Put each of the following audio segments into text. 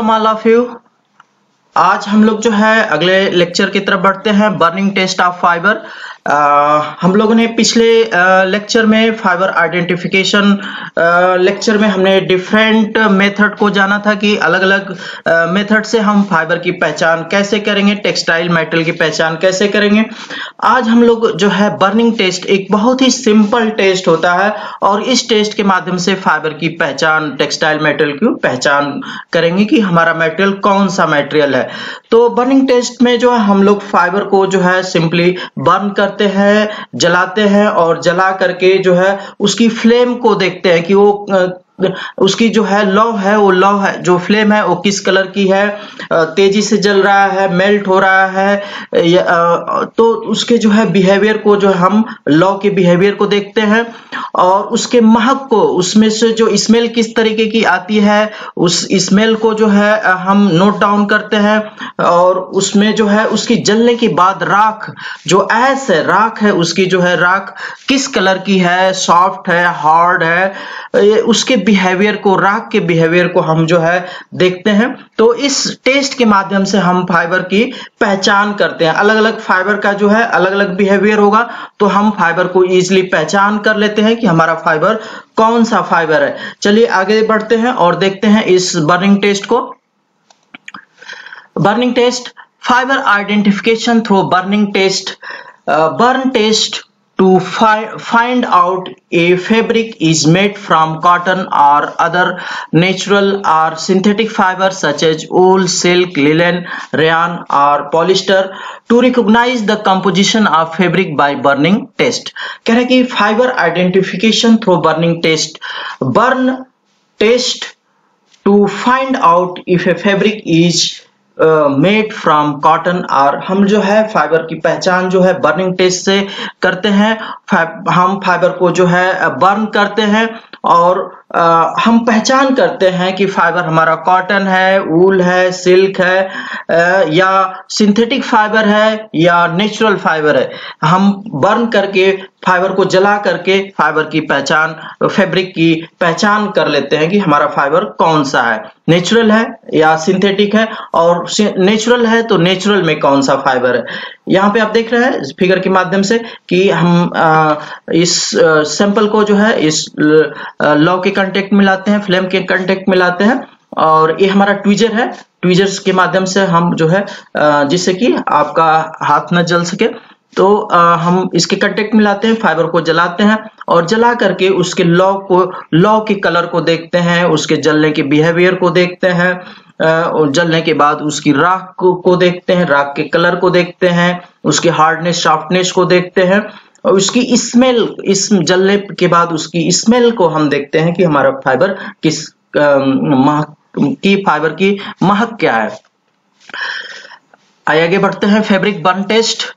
Welcome all of you. आज हम लोग जो है अगले लेक्चर की तरफ बढ़ते हैं, बर्निंग टेस्ट ऑफ फाइबर। हम लोगों ने पिछले लेक्चर में फाइबर आइडेंटिफिकेशन लेक्चर में हमने डिफरेंट मेथड को जाना था कि अलग अलग मेथड से हम फाइबर की पहचान कैसे करेंगे, टेक्सटाइल मेटल की पहचान कैसे करेंगे। आज हम लोग जो है बर्निंग टेस्ट, एक बहुत ही सिंपल टेस्ट होता है और इस टेस्ट के माध्यम से फाइबर की पहचान, टेक्सटाइल मेटल की पहचान करेंगे कि हमारा मेटेरियल कौन सा मेटेरियल है। तो बर्निंग टेस्ट में जो है हम लोग फाइबर को जो है सिंपली बर्न करते हैं, जलाते हैं और जला करके जो है उसकी फ्लेम को देखते हैं कि वो उसकी जो है लौ है, वो लौ है जो फ्लेम है वो किस कलर की है, तेजी से जल रहा है, मेल्ट हो रहा है, तो उसके जो है बिहेवियर को जो हम लौ के बिहेवियर को देखते हैं और उसके महक को, उसमें से जो स्मेल किस तरीके की आती है उस स्मेल को जो है हम नोट डाउन करते हैं। और उसमें जो है उसकी जलने के बाद राख, जो ऐस है, राख है, उसकी जो है राख किस कलर की है, सॉफ्ट है, हार्ड है, उसके बिहेवियर को, राख के बिहेवियर को हम जो है देखते हैं। तो इस टेस्ट के माध्यम से हम फाइबर की पहचान करते हैं। अलग अलग फाइबर का जो है अलग अलग बिहेवियर होगा तो हम फाइबर को इजीली पहचान कर लेते हैं कि हमारा फाइबर कौन सा फाइबर है। चलिए आगे बढ़ते हैं और देखते हैं इस बर्निंग टेस्ट को। Burning test, fibre identification through burning test. Burn test to find out a fabric is made from cotton or other natural or synthetic fibers such as wool, silk, linen, rayon or polyester, to recognize the composition of fabric by burning test। कह रहे कि fibre identification through burning test, burn test to find out if a fabric is made from cotton. और हम जो है fibre की पहचान जो है बर्निंग टेस्ट से करते हैं। हम फाइबर को जो है बर्न करते हैं और हम पहचान करते हैं कि फाइबर हमारा कॉटन है, वूल है, सिल्क है, या सिंथेटिक फाइबर है या नेचुरल फाइबर है। हम बर्न करके, फाइबर को जला करके फाइबर की पहचान, फैब्रिक की पहचान कर लेते हैं कि हमारा फाइबर कौन सा है, नेचुरल है या सिंथेटिक है, और नेचुरल है तो नेचुरल में कौन सा फाइबर है। यहाँ पे आप देख रहे हैं फिगर के माध्यम से कि हम इस सैंपल को जो है इस लौ के कांटेक्ट में लाते हैं, फ्लेम के कांटेक्ट में लाते हैं, और ये हमारा ट्वीजर है। ट्वीजर्स के माध्यम से हम जो है जिससे कि आपका हाथ न जल सके, तो हम इसके कांटेक्ट में लाते हैं, फाइबर को जलाते हैं और जला करके उसके लौ को, लौ के कलर को देखते हैं, उसके जलने के बिहेवियर को देखते हैं, जलने के बाद उसकी राख को देखते हैं, राख के कलर को देखते हैं, उसकी हार्डनेस, सॉफ्टनेस को देखते हैं, और उसकी स्मेल, इस जलने के बाद उसकी स्मेल को हम देखते हैं कि हमारा फाइबर किस महक की, फाइबर की महक क्या है। आइए आगे बढ़ते हैं। Fabric burn test,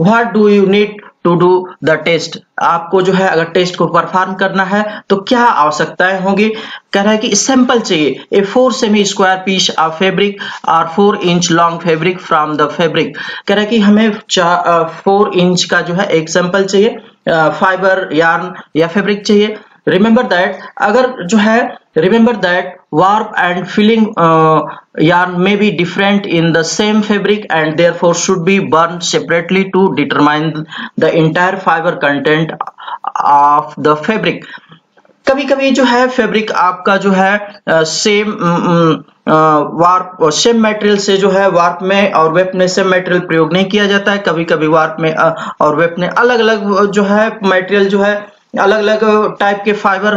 what do you need to do the test. आपको जो है अगर टेस्ट को परफॉर्म करना है तो क्या आवश्यकताएं होंगी। कह रहा है कि सैंपल चाहिए, a 4 semi square piece of fabric और 4 inch long fabric from the fabric. कह रहा है कि हमें 4 इंच का जो है एक सैंपल चाहिए, फाइबर, यार्न या फैब्रिक चाहिए। रिमेंबर दैट, अगर जो है, remember that warp and filling yarn may be different in the same fabric and therefore should be burned separately to determine the entire fiber content of the fabric। कभी कभी जो है fabric आपका जो है सेम वार्प, सेम मटेरियल से जो है वार्प में और वेब में सेम मटेरियल प्रयोग नहीं किया जाता है। कभी कभी वार्प में और वेब में अलग अलग जो है मटेरियल, जो है अलग अलग टाइप के फाइबर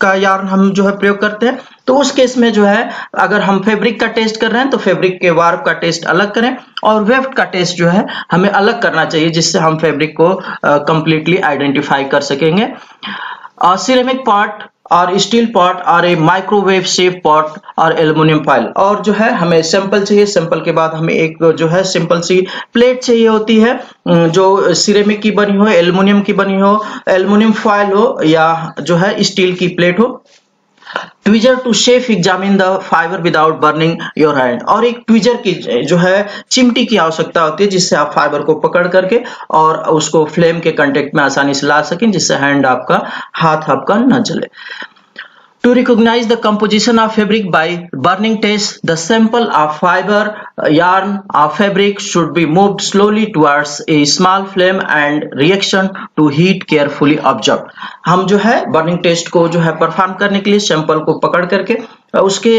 का यार्न हम जो है प्रयोग करते हैं। तो उस केस में जो है अगर हम फैब्रिक का टेस्ट कर रहे हैं तो फैब्रिक के वार्प का टेस्ट अलग करें और वेफ्ट का टेस्ट जो है हमें अलग करना चाहिए, जिससे हम फैब्रिक को कंप्लीटली आइडेंटिफाई कर सकेंगे। सिरेमिक पॉट और स्टील पॉट और ए माइक्रोवेव शेफ पॉट और एल्युमिनियम फाइल। और जो है हमें सैंपल चाहिए, सैंपल के बाद हमें एक जो है सिंपल सी प्लेट चाहिए होती है जो सिरेमिक की बनी हो, एल्युमिनियम की बनी हो, एल्युमिनियम फाइल हो, या जो है स्टील की प्लेट हो। Tweezer to safe examine the fibre without burning your hand. और एक ट्वीजर की जो है चिमटी की आवश्यकता होती है, जिससे आप फाइबर को पकड़ करके और उसको फ्लेम के कांटेक्ट में आसानी से ला सकें, जिससे हैंड आपका, हाथ आपका न जले। To recognize the composition of fabric by burning test, the sample of fiber yarn of fabric should be moved slowly towards a small flame and reaction to heat carefully observed. हम जो है burning test को जो है perform करने के लिए sample को पकड़ करके उसके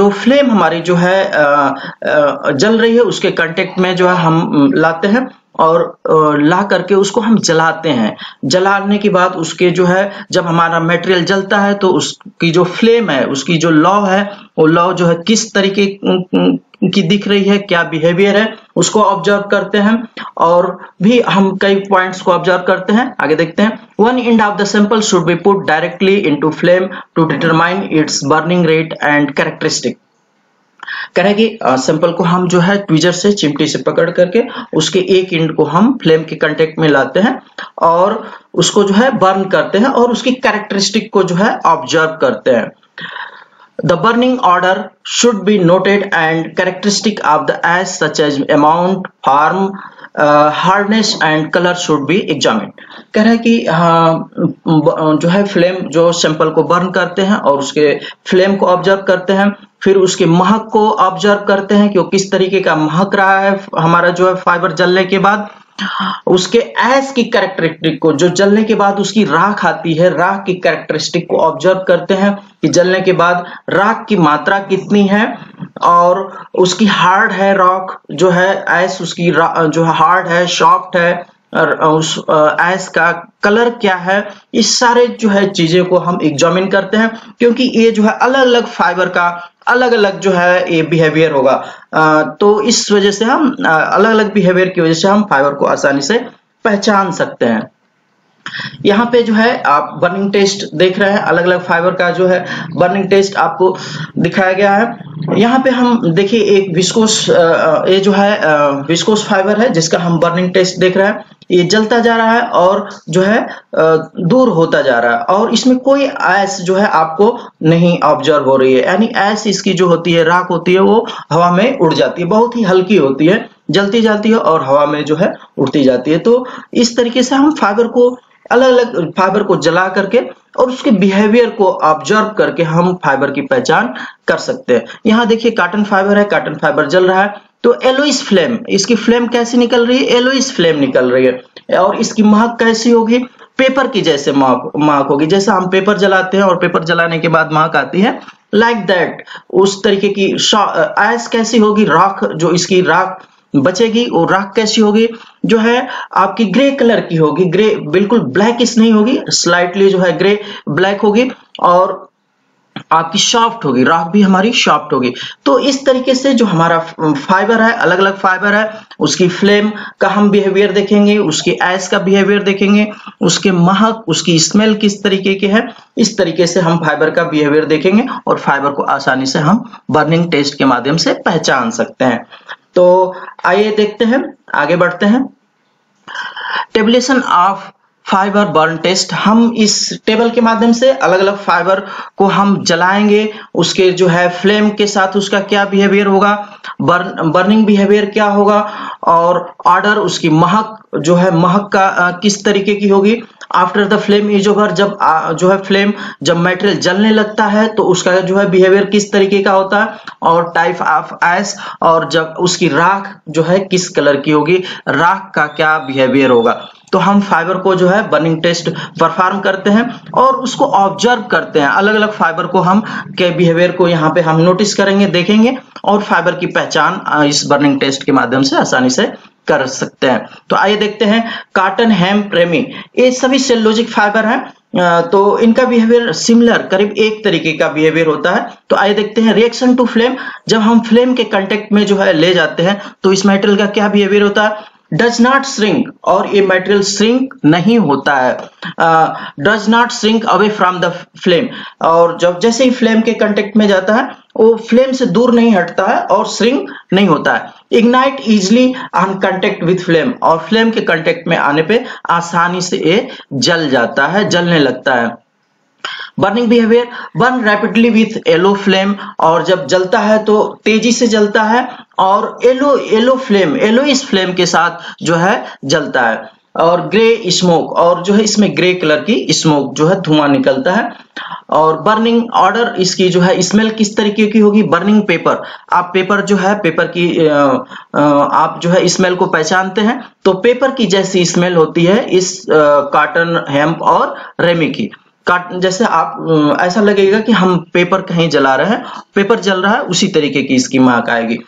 जो flame हमारी जो है जल रही है उसके contact में जो है हम लाते हैं और ला करके उसको हम जलाते हैं। जलाने के बाद उसके जो है जब हमारा मटेरियल जलता है तो उसकी जो फ्लेम है उसकी जो लौ है वो लौ जो है किस तरीके की दिख रही है, क्या बिहेवियर है, उसको ऑब्जर्व करते हैं। और भी हम कई पॉइंट्स को ऑब्जर्व करते हैं। आगे देखते हैं। One end of the sample should be put directly into flame to determine its burning rate and characteristic. कह रहा है कि सैंपल को हम जो है ट्वीजर से चिमटी से पकड़ करके उसके एक एंड को हम फ्लेम के कांटेक्ट में लाते हैं और उसको जो है बर्न करते हैं और उसकी कैरेक्टरिस्टिक को जो है ऑब्जर्व करते हैं। The burning order should be noted and characteristic of the as such as amount, form, hardness and colour should be examine. कह रहा है कि जो है फ्लेम जो सैंपल को बर्न करते हैं और उसके फ्लेम को ऑब्जर्व करते हैं, फिर उसके महक को ऑब्जर्व करते हैं कि वो किस तरीके का महक रहा है हमारा जो है फाइबर जलने के बाद। उसके ऐश की कैरेक्टरिस्टिक को जो जलने के बाद उसकी राख आती है, राख की कैरेक्टरिस्टिक को ऑब्जर्व करते हैं कि जलने के बाद राख की मात्रा कितनी है और उसकी हार्ड है रॉक जो है ऐश उसकी जो है हार्ड है, सॉफ्ट है, और उस ऐश का कलर क्या है। इस सारे जो है चीजें को हम एग्जामिन करते हैं क्योंकि ये जो है अलग अलग फाइबर का अलग अलग जो है ये बिहेवियर होगा, तो इस वजह से हम अलग अलग बिहेवियर की वजह से हम फाइबर को आसानी से पहचान सकते हैं। यहाँ पे जो है आप बर्निंग टेस्ट देख रहे हैं, अलग अलग फाइबर का जो है बर्निंग टेस्ट आपको दिखाया गया है। यहाँ पे हम देखिए एक विस्कोस ये जो है विस्कोस फाइबर है जिसका हम बर्निंग टेस्ट देख रहे हैं। ये जलता जा रहा है और जो है दूर होता जा रहा है और इसमें कोई ऐश जो है आपको नहीं ऑब्जर्व हो रही है, यानी ऐश इसकी जो होती है राख होती है वो हवा में उड़ जाती है, बहुत ही हल्की होती है, जलती जाती है और हवा में जो है उड़ती जाती है। तो इस तरीके से हम फाइबर को अलग अलग फाइबर को जला करके और उसके बिहेवियर को ऑब्जर्व करके हम फाइबर की पहचान कर सकते हैं। यहाँ देखिए कॉटन फाइबर है, कॉटन फाइबर जल रहा है तो एलोइस फ्लेम, इसकी फ्लेम कैसी निकल रही है, एलोइस फ्लेम निकल रही है और इसकी महक कैसी होगी, पेपर की जैसे महक होगी, जैसे हम पेपर जलाते हैं और पेपर जलाने के बाद महक आती है, लाइक दैट उस तरीके की ऐश कैसी होगी, राख जो इसकी राख बचेगी और राख कैसी होगी, जो है आपकी ग्रे कलर की होगी, ग्रे बिल्कुल ब्लैकिश नहीं होगी, स्लाइटली जो है ग्रे ब्लैक होगी और आपकी सॉफ्ट होगी, राख भी हमारी सॉफ्ट होगी। तो इस तरीके से जो हमारा फाइबर है, अलग अलग फाइबर है, उसकी फ्लेम का हम बिहेवियर देखेंगे, उसके ऐश का बिहेवियर देखेंगे, उसके महक उसकी स्मेल किस तरीके की है, इस तरीके से हम फाइबर का बिहेवियर देखेंगे और फाइबर को आसानी से हम बर्निंग टेस्ट के माध्यम से पहचान सकते हैं। तो आइए देखते हैं, आगे बढ़ते हैं। Tabulation of fibre burn test. हम इस टेबल के माध्यम से अलग अलग फाइबर को हम जलाएंगे, उसके जो है फ्लेम के साथ उसका क्या बिहेवियर होगा, बर्निंग बिहेवियर क्या होगा और ऑर्डर उसकी महक जो है महक का किस तरीके की होगी। After the flame is over, जब जो है फ्लेम जब मटेरियल जलने लगता है तो उसका जो है बिहेवियर किस तरीके का होता है और टाइप ऑफ ऐश, और जब उसकी राख जो है किस कलर की होगी, राख का क्या बिहेवियर होगा। तो हम फाइबर को जो है बर्निंग टेस्ट परफॉर्म करते हैं और उसको ऑब्जर्व करते हैं, अलग अलग फाइबर को हम के बिहेवियर को यहाँ पे हम नोटिस करेंगे, देखेंगे और फाइबर की पहचान इस बर्निंग टेस्ट के माध्यम से आसानी से कर सकते हैं। तो आइए देखते हैं कॉटन, हेम, प्रेमी, ये सभी सेलुलोजिक फाइबर हैं तो इनका बिहेवियर सिमिलर करीब एक तरीके का बिहेवियर होता है। तो आइए देखते हैं रिएक्शन टू फ्लेम, जब हम फ्लेम के कांटेक्ट में जो है ले जाते हैं तो इस मेटेरियल का क्या बिहेवियर होता है। डज नॉट श्रिंक, और ये मटेरियल श्रिंक नहीं होता है, does not shrink away from the flame, और जब जैसे ही फ्लेम के कांटेक्ट में जाता है वो फ्लेम से दूर नहीं हटता है और श्रिंक नहीं होता है। Ignite easily on contact with flame, और फ्लेम के कांटेक्ट में आने पे आसानी से ये जल जाता है, जलने लगता है। Burning behaviour, burn rapidly with yellow flame, और जब जलता है तो तेजी से जलता है और येलो फ्लेम, येलोइश फ्लेम के साथ जो है जलता है। और ग्रे स्मोक, और जो है इसमें ग्रे कलर की स्मोक जो है धुआं निकलता है। और बर्निंग ऑर्डर, इसकी जो है स्मेल किस तरीके की होगी, बर्निंग पेपर, आप पेपर जो है पेपर की आप जो है स्मेल को पहचानते हैं, तो पेपर की जैसी स्मेल होती है इस कॉटन हेम्प और रेमी की। जैसे आप ऐसा लगेगा कि हम पेपर कहीं जला रहे हैं, पेपर जल रहा है, उसी तरीके की इसकी महक आएगी।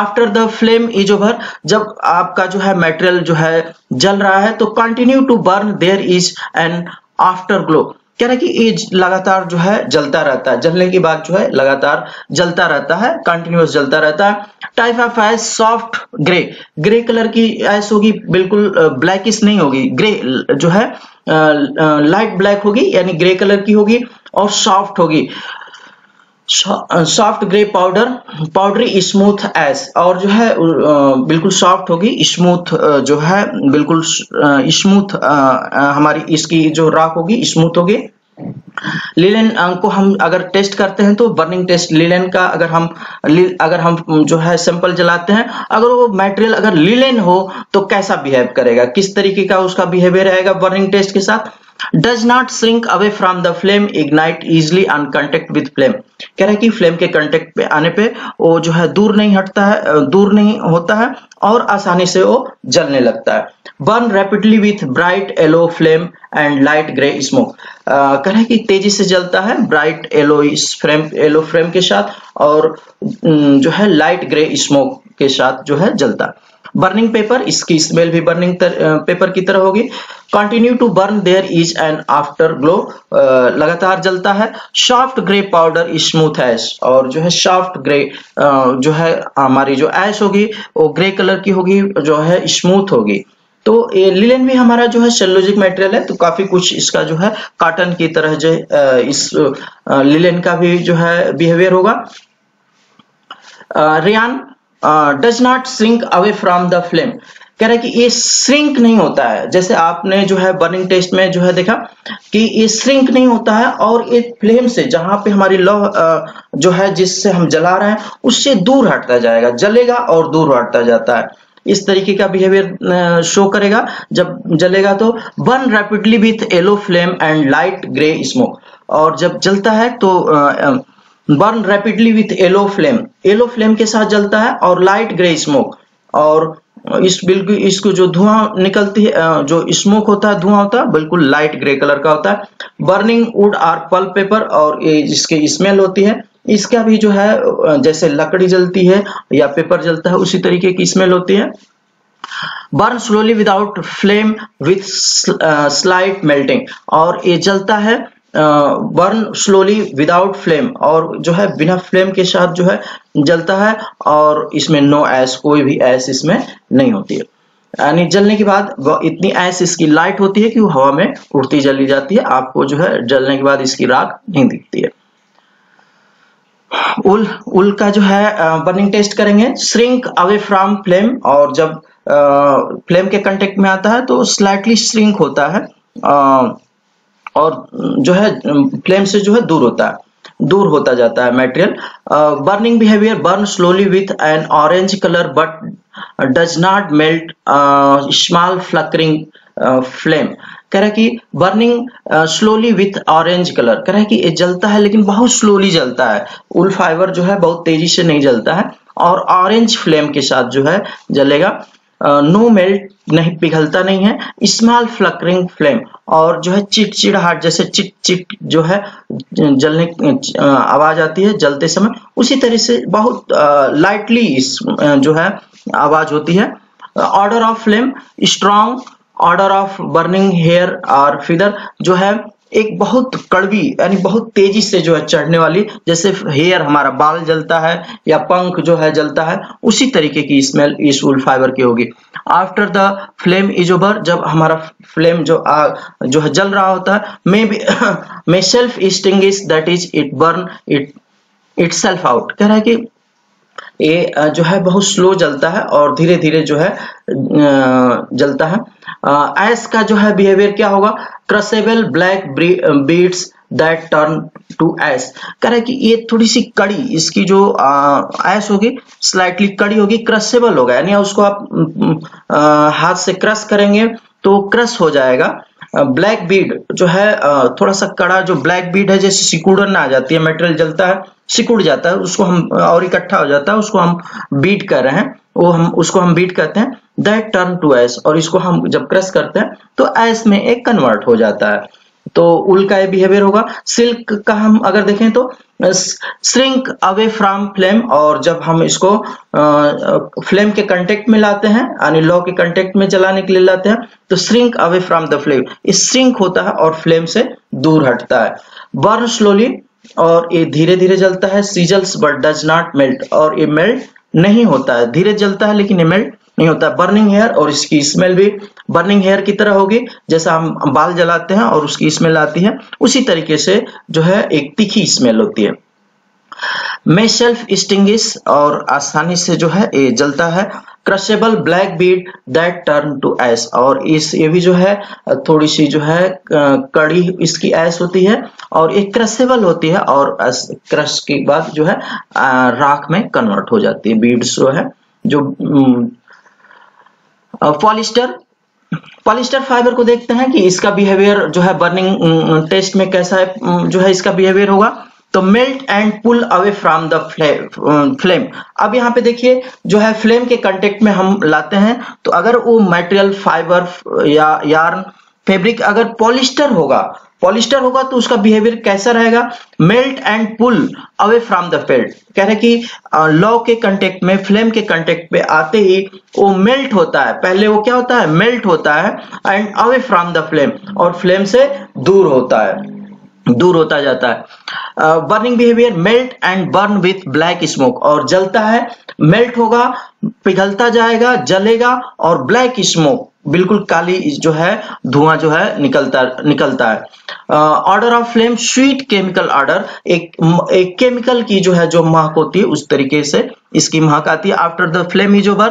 After the flame is over, जब आपका जो है मटेरियल जो है जल रहा है तो continue to burn, there is an after glow, कह रहा है कि ये लगातार जो है जलता रहता है, जलने के बाद जो है लगातार जलता रहता है, कंटिन्यूअस जलता रहता है। Type of ash soft grey, grey colour की ऐश होगी, बिल्कुल ब्लैकिश नहीं होगी, ग्रे जो है लाइट ब्लैक होगी, यानी ग्रे कलर की होगी और सॉफ्ट होगी। Soft grey powder, powdery smooth ash, और जो है बिल्कुल सॉफ्ट होगी, स्मूथ जो है बिल्कुल स्मूथ हमारी इसकी जो राख होगी स्मूथ होगी। लिलेन को हम अगर टेस्ट करते हैं तो बर्निंग टेस्ट लिलेन का, अगर हम जो है सैंपल जलाते हैं, अगर वो मटेरियल अगर लिलेन हो तो कैसा बिहेव करेगा, किस तरीके का उसका बिहेवियर रहेगा बर्निंग टेस्ट के साथ। Does not shrink away from the flame, ignite easily on contact with flame, कह रहा है कि फ्लेम के कॉन्टेक्ट पे आने पे वो जो है दूर नहीं हटता है, दूर नहीं होता है और आसानी से वो जलने लगता है। Burn rapidly with bright yellow flame and light grey smoke, कह रहा है कि तेजी से जलता है ब्राइट येलो फ्लेम के साथ और जो है लाइट ग्रे स्मोक के साथ जो है जलता है। बर्निंग पेपर, इसकी स्मेल भी बर्निंग पेपर की तरह होगी। Continue to burn, there is an after glow, लगातार जलता है। Soft grey powder smooth ash, और जो है सॉफ्ट ग्रे जो है हमारी जो ऐश होगी वो ग्रे कलर की होगी, जो है स्मूथ होगी। तो ये लिलेन भी हमारा जो है सेलुलोजिक मटेरियल है, तो काफी कुछ इसका जो है कॉटन की तरह जो इस लिलेन का भी जो है बिहेवियर होगा। Rayon does not shrink away from the flame, कह रहा है कि ये श्रिंक नहीं होता है, जैसे आपने जो है बर्निंग टेस्ट में जो है देखा कि ये श्रिंक नहीं होता है और ये फ्लेम से जहां पे हमारी लौ जो है जिससे हम जला रहे हैं उससे दूर हटता जाएगा, जलेगा और दूर हटता जाता है, इस तरीके का बिहेवियर शो करेगा जब जलेगा। तो burn rapidly with yellow flame and light grey smoke, और जब जलता है तो burn rapidly with yellow flame के साथ जलता है और लाइट ग्रे स्मोक, और इस बिल्कुल इसको जो धुआं निकलती है, जो स्मोक होता है धुआं होता है बिल्कुल लाइट ग्रे कलर का होता है। बर्निंग वुड और पल्प पेपर, और ये जिसकी स्मेल होती है इसका भी जो है जैसे लकड़ी जलती है या पेपर जलता है उसी तरीके की स्मेल होती है। Burn slowly without flame with slight melting, और ये जलता है बर्न स्लोली विदाउट फ्लेम, और जो है बिना फ्लेम के साथ जो है जलता है और इसमें नो ऐश, कोई भी ऐश इसमें नहीं होती है, यानी जलने के बाद वह इतनी ऐश इसकी लाइट होती है कि वो हवा में उड़ती जली जाती है, आपको जो है जलने के बाद इसकी राख नहीं दिखती है। उल का जो है बर्निंग टेस्ट करेंगे। श्रिंक अवे फ्रॉम फ्लेम, और जब फ्लेम के कंटेक्ट में आता है तो स्लाइटली श्रिंक होता है और जो है फ्लेम से जो है दूर होता जाता है material. Burning behaviour, burn slowly with an orange colour but does not melt small flickering flame, कह रहा है कि burning slowly with orange colour, कह रहा है कि ये जलता है लेकिन बहुत स्लोली जलता है, उल फाइबर जो है बहुत तेजी से नहीं जलता है और ऑरेंज फ्लेम के साथ जो है जलेगा। नो मेल्ट, नहीं पिघलता नहीं है। स्मॉल फ्लकरिंग फ्लेम, और जो है चिटचिड़ाहट, जैसे चिट चिट जो है जलने आवाज आती है जलते समय, उसी तरह से बहुत लाइटली इस जो है आवाज होती है। Order of flame strong, order of burning hair और फिदर, जो है एक बहुत कड़वी यानी बहुत तेजी से जो है चढ़ने वाली, जैसे हेयर हमारा बाल जलता है या पंख जो है जलता है उसी तरीके की स्मेल इस वूल फाइबर की होगी। After the flame is over, जब हमारा फ्लेम जो है जल रहा होता है, may self extinguish, that is it burn itself out, कह रहा है कि ये जो है बहुत स्लो जलता है और धीरे धीरे जो है जलता है। ऐश का जो है बिहेवियर क्या होगा, crushable black beads that turn to ash, कह रहा है कि ये थोड़ी सी कड़ी इसकी जो ऐश होगी स्लाइटली कड़ी होगी, क्रसेबल होगा, यानी उसको आप हाथ से क्रश करेंगे तो क्रश हो जाएगा। ब्लैक बीड जो है थोड़ा सा कड़ा जो ब्लैक बीड है जैसे सिकुड़न आ जाती है, मेटेरियल जलता है सिकुड़ जाता है उसको हम और इकट्ठा हो जाता है उसको हम बीट कर रहे हैं, वो हम उसको हम बीट कहते हैं। दैट टर्न टू ऐश, और इसको हम जब क्रश करते हैं तो ऐश में एक कन्वर्ट हो जाता है। तो उल का ये बिहेवियर होगा। सिल्क का हम अगर देखें तो श्रिंक अवे फ्रॉम फ्लेम, और जब हम इसको फ्लेम के कांटेक्ट में लाते हैं यानी लौ के कांटेक्ट में जलाने के लिए लाते हैं तो shrink away from the flame, इस श्रिंक होता है और फ्लेम से दूर हटता है। बर्न स्लोली, और ये धीरे धीरे जलता है। Sizzles but does not melt, और ये मेल्ट नहीं होता है, धीरे जलता है लेकिन ये मेल्ट नहीं होता। बर्निंग हेयर, और इसकी स्मेल भी बर्निंग हेयर की तरह होगी, जैसा हम बाल जलाते हैं और उसकी स्मेल आती है उसी तरीके से जो है एक तीखी स्मेल होती है। मे सेल्फ स्टिंगिश, और आसानी से जो है ये जलता है। Crushable black bead that turn to ash, और इस ये भी जो है थोड़ी सी जो है कड़ी इसकी ऐश होती है और एक क्रशेबल होती है और क्रश के बाद जो है राख में कन्वर्ट हो जाती है बीड्स जो है जो। पॉलिस्टर फाइबर को देखते हैं कि इसका बिहेवियर जो है बर्निंग टेस्ट में कैसा है जो है इसका बिहेवियर होगा। तो melt and pull away from the flame, अब यहाँ पे देखिए जो है फ्लेम के कांटेक्ट में हम लाते हैं तो अगर वो मटेरियल फाइबर या यार्न फैब्रिक अगर पॉलिस्टर होगा तो उसका बिहेवियर कैसा रहेगा। Melt and pull away from the flame, कह रहे कि लौ के कांटेक्ट में फ्लेम के कांटेक्ट पे आते ही वो मेल्ट होता है, पहले वो क्या होता है मेल्ट होता है and away from the flame, और फ्लेम से दूर होता जाता है। Burning behaviour melt and burn with black smoke, और जलता है मेल्ट होगा पिघलता जाएगा जलेगा और ब्लैक स्मोक बिल्कुल काली जो है धुआं जो है निकलता है। Order of flame sweet chemical order, एक केमिकल की जो है जो महक होती है उस तरीके से इसकी महक आती है। After the flame is over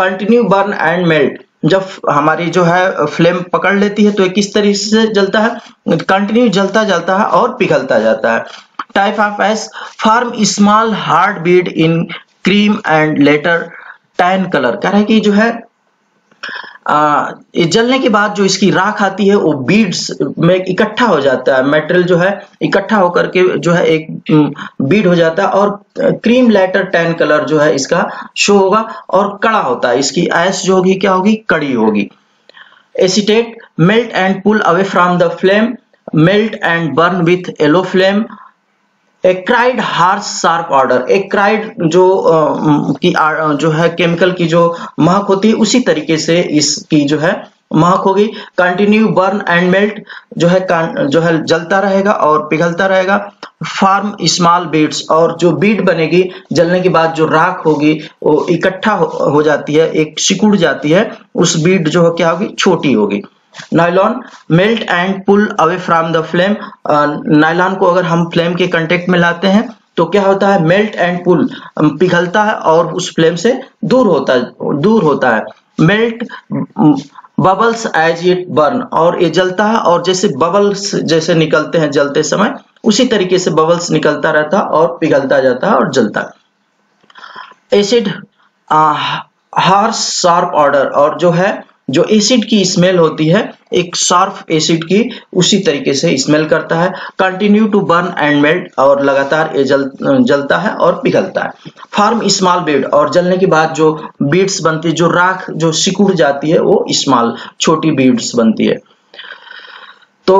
continue burn and melt, जब हमारी जो है फ्लेम पकड़ लेती है तो एक किस तरीके से जलता है कंटिन्यू जलता जाता है और पिघलता जाता है। Type of ash form small hard bead in cream and later tan colour, कह रहा है कि जो है जलने के बाद जो इसकी राख आती है वो बीड्स में इकट्ठा हो जाता है, मेटेरियल जो है इकट्ठा होकर के जो है एक बीड हो जाता है और क्रीम लेटर टैन कलर जो है इसका शो होगा और कड़ा होता है, इसकी ऐश जो होगी क्या होगी कड़ी होगी। Acetate melt and pull away from the flame melt and burn with yellow flame. Acrid harsh sharp order, acrid जो की जो है केमिकल की जो महक होती है उसी तरीके से इसकी जो है महक होगी। कंटिन्यू बर्न एंड मेल्ट जो है जलता रहेगा और पिघलता रहेगा। फॉर्म स्मॉल बीड्स, और जो बीड बनेगी जलने के बाद जो राख होगी वो इकट्ठा हो जाती है एक सिकुड़ जाती है, उस बीड जो क्या होगी छोटी होगी। Nylon melt and pull away from the flame, nylon को अगर हम फ्लेम के कांटेक्ट में लाते हैं तो क्या होता है मेल्ट एंड पुल पिघलता है और उस फ्लेम से दूर होता है। Melt bubbles as it burn, और ये जलता है और जैसे बबल्स जैसे निकलते हैं जलते समय उसी तरीके से बबल्स निकलता रहता और पिघलता जाता है और जलता। एसिड हार्श शार्प ऑर्डर, और जो है जो एसिड की स्मेल होती है एक शार्प एसिड की उसी तरीके से स्मेल करता है। Continue to burn and melt, और लगातार जलता है और पिघलता है। फॉर्म स्मॉल बीड, और जलने के बाद जो बीड्स बनती है जो राख जो सिकुड़ जाती है वो स्मॉल छोटी बीड्स बनती है। तो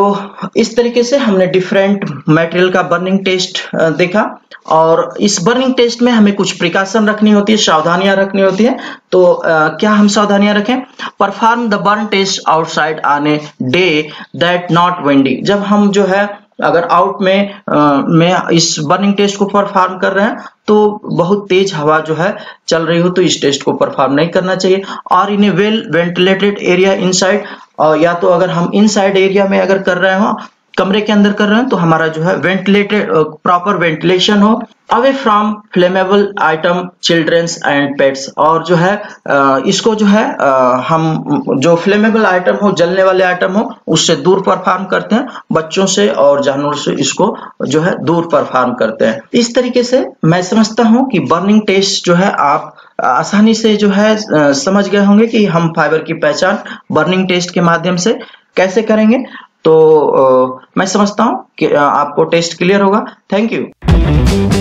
इस तरीके से हमने डिफरेंट मटेरियल का बर्निंग टेस्ट देखा, और इस बर्निंग टेस्ट में हमें कुछ प्रिकॉशन रखनी होती है, सावधानियां रखनी होती है। तो क्या हम सावधानियां रखें। Perform the burn test outside on a day that not windy, जब हम जो है अगर आउट में इस बर्निंग टेस्ट को परफॉर्म कर रहे हैं तो बहुत तेज हवा जो है चल रही हो तो इस टेस्ट को परफॉर्म नहीं करना चाहिए। और in a well ventilated area inside, और या तो अगर हम इनसाइड एरिया में अगर कर रहे हो कमरे के अंदर कर रहे हैं तो हमारा जो है वेंटिलेटेड प्रॉपर वेंटिलेशन हो। Away from flammable item childrens and pets, और जो है इसको जो है हम जो फ्लेमेबल आइटम हो जलने वाले आइटम हो उससे दूर परफॉर्म करते हैं, बच्चों से और जानवरों से इसको जो है दूर परफॉर्म करते हैं। इस तरीके से मैं समझता हूं कि बर्निंग टेस्ट जो है आप आसानी से जो है समझ गए होंगे कि हम फाइबर की पहचान बर्निंग टेस्ट के माध्यम से कैसे करेंगे। तो मैं समझता हूं कि आपको टेस्ट क्लियर होगा। Thank you.